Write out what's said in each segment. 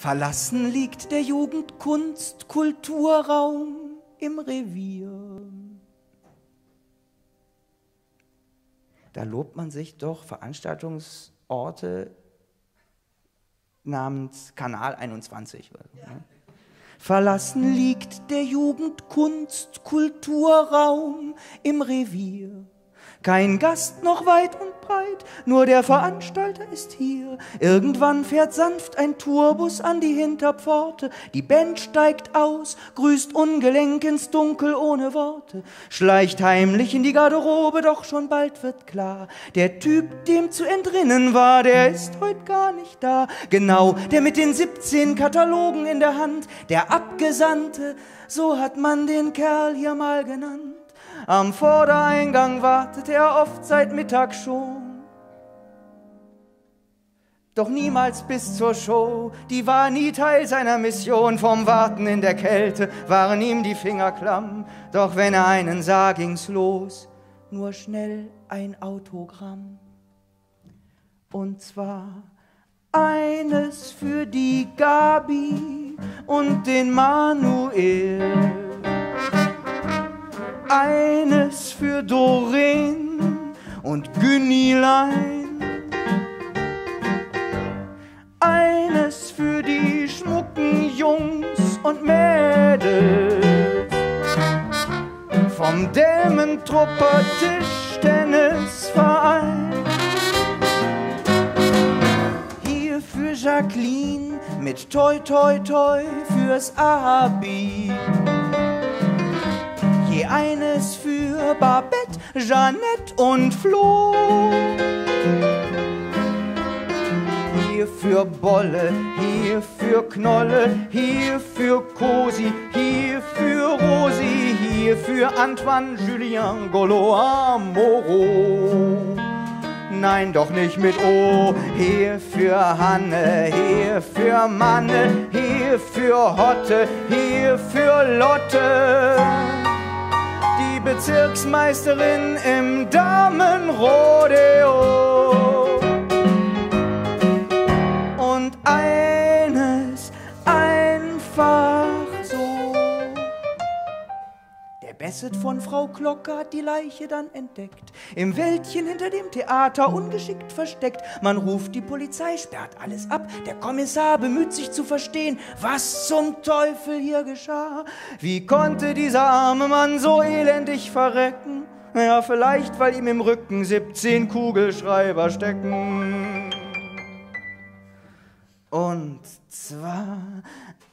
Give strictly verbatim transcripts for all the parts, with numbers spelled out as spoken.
Verlassen liegt der Jugendkunst-Kulturraum im Revier. Da lobt man sich doch Veranstaltungsorte namens Kanal einundzwanzig. Ja. Verlassen liegt der Jugendkunst-Kulturraum im Revier. Kein Gast noch weit und breit, nur der Veranstalter ist hier. Irgendwann fährt sanft ein Tourbus an die Hinterpforte. Die Band steigt aus, grüßt ungelenk ins Dunkel ohne Worte. Schleicht heimlich in die Garderobe, doch schon bald wird klar, der Typ, dem zu entrinnen war, der ist heute gar nicht da. Genau, der mit den siebzehn Katalogen in der Hand, der Abgesandte, so hat man den Kerl hier mal genannt. Am Vordereingang wartet er oft seit Mittag schon. Doch niemals bis zur Show, die war nie Teil seiner Mission. Vom Warten in der Kälte waren ihm die Finger klamm. Doch wenn er einen sah, ging's los, nur schnell ein Autogramm. Und zwar eines für die Gabi und den Manuel. Eines für Doreen und Günnilein, eines für die schmucken Jungs und Mädels vom Dämmentrupper Tischtennisverein. Hier für Jacqueline mit Toi Toi Toi fürs Abi. Eines für Babette, Jeanette und Flo. Hier für Bolle, hier für Knolle, hier für Cosi, hier für Rosi, hier für Antoine, Julien, Golo, Amoro. Nein, doch nicht mit O. Hier für Hanne, hier für Manne, hier für Hotte, hier für Lotte. Bezirksmeisterin im Damenrodeo. Und eines einfach so. Der Bassett von Frau Glocke hat die Leiche dann entdeckt. Im Wäldchen hinter dem Theater ungeschickt versteckt. Man ruft die Polizei, sperrt alles ab. Der Kommissar bemüht sich zu verstehen, was zum Teufel hier geschah. Wie konnte dieser arme Mann so elendig verrecken? Naja, vielleicht, weil ihm im Rücken siebzehn Kugelschreiber stecken. Und zwar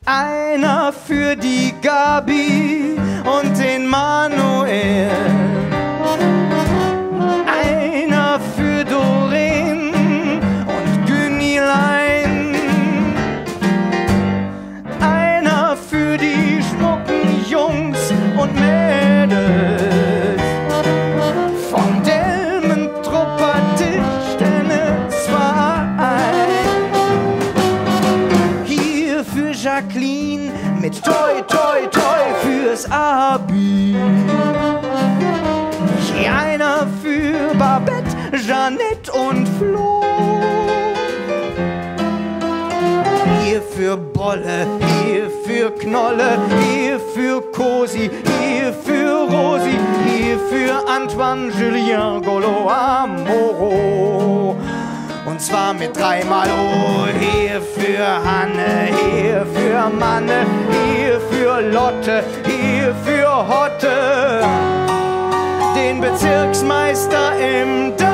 einer für die Gabi und den Manuel. Einer für Doreen und Günnilein. Einer für die schmucken Jungs und Mädels vom Dämmentrupper Tischtennisverein. Hier für Jacqueline mit Toi Toi Toi fürs Abi. Hier einer für Babette, Jeanette und Flo. Hier für Bolle, hier für Knolle, hier für Cosi, hier für Rosi, hier für Antoine, Julien, Golo, Amoro. Und zwar mit dreimal O. Hier für Hanne, hier für Manne, hier für Lotte, hier für Hotte. Den Bezirksmeister im Dämmentrupper.